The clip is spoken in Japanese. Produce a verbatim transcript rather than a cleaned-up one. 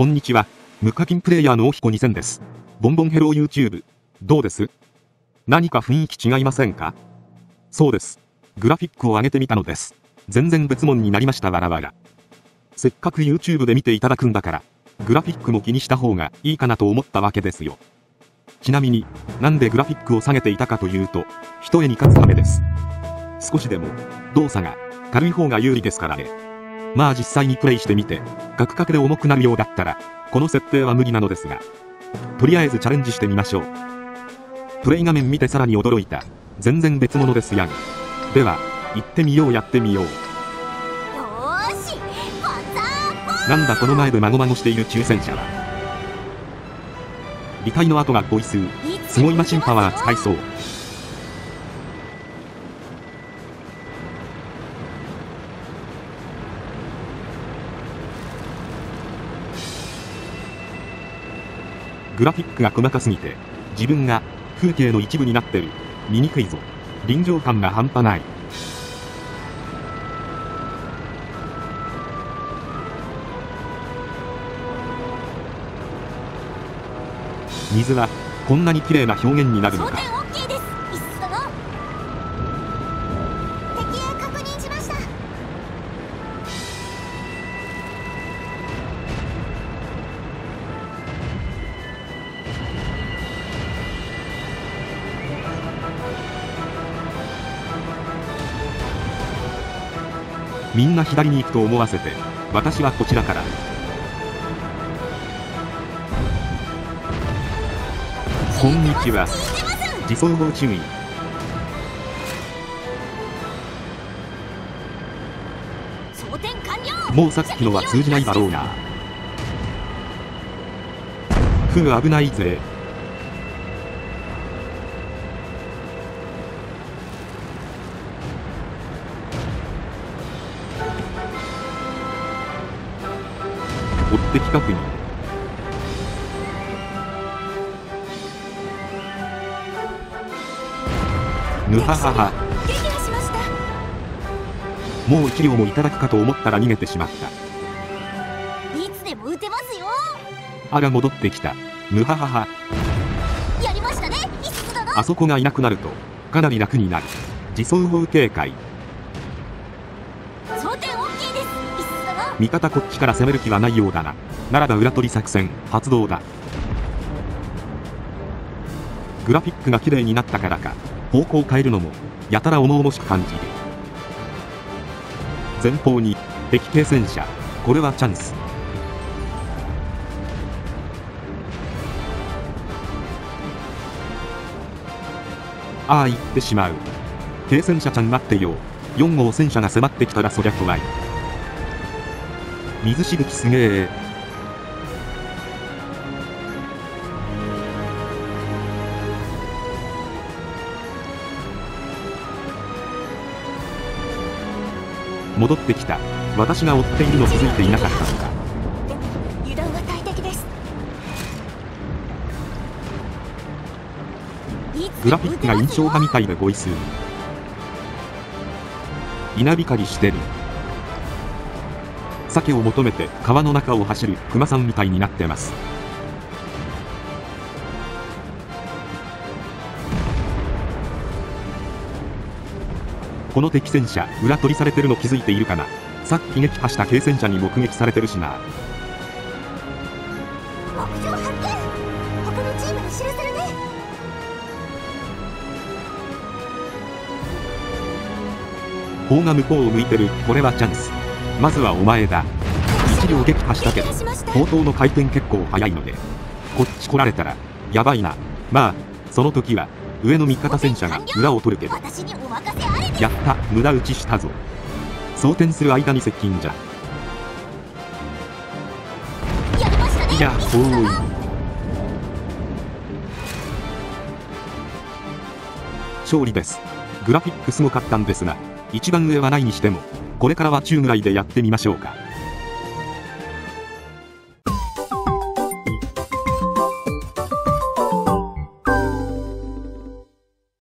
こんにちは。無課金プレイヤーのおひこにせんです。ボンボンヘロー YouTube。どうです?何か雰囲気違いませんか?そうです。グラフィックを上げてみたのです。全然別物になりましたわらわら。せっかく YouTube で見ていただくんだから、グラフィックも気にした方がいいかなと思ったわけですよ。ちなみに、なんでグラフィックを下げていたかというと、一重に勝つためです。少しでも、動作が軽い方が有利ですからね。まあ実際にプレイしてみて、カクカクで重くなるようだったら、この設定は無理なのですが、とりあえずチャレンジしてみましょう。プレイ画面見てさらに驚いた。全然別物ですやん。では、行ってみようやってみよう。なんだこの前でまごまごしている抽選者は。理解の跡がごい数。すごいマシンパワー使いそう。グラフィックが細かすぎて、自分が風景の一部になってる。見にくいぞ。臨場感が半端ない。水はこんなに綺麗な表現になるのか。みんな左に行くと思わせて、私はこちらから。こんにちは。自走砲注意。もうさっきのは通じないだろうな。ふう、危ないぜ。追って近くに。ぬははは。もう一両もいただくかと思ったら逃げてしまった。いつでも撃てますよ。あら、戻ってきた。ぬははは。やりましたね。あそこがいなくなるとかなり楽になる。自走砲警戒。味方こっちから攻める気はないようだな。ならば裏取り作戦発動だ。グラフィックが綺麗になったからか、方向を変えるのもやたら重々しく感じる。前方に敵軽戦車。これはチャンス。ああ、行ってしまう。軽戦車ちゃん待ってよ。よん号戦車が迫ってきたらそりゃ怖い。水しぶきすげえ。戻ってきた。私が追っているの気づいていなかったのか。油断は大敵です。グラフィックが印象派みたいでごい数。稲光してる。鮭を求めて川の中を走るクマさんみたいになってます。この敵戦車裏取りされてるの気づいているかな。さっき撃破した軽戦車に目撃されてるしな。目標発見。他のチームに知らせるね。砲が向こうを向いてる。これはチャンス。まずはお前だ。一両撃破したけど、砲塔の回転結構早いので、こっち来られたらやばいな。まあその時は上の味方戦車が裏を取るけど。やった、無駄打ちしたぞ。装填する間に接近じゃ。いや遠い。勝利です。グラフィックすごかったんですが、一番上はないにしても、これからは中ぐらいでやってみましょうか。